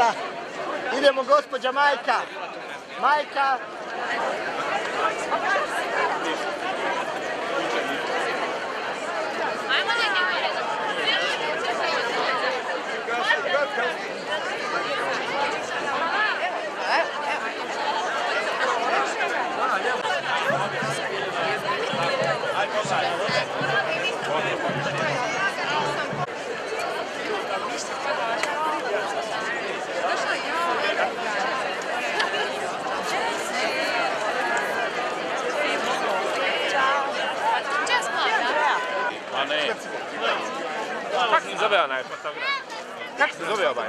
Majka, idemo gospođa Majka, Majka. Kako se zove ovaj?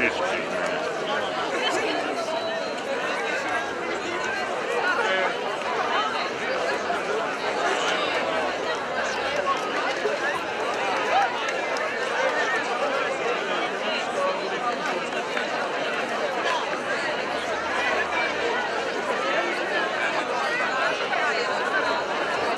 This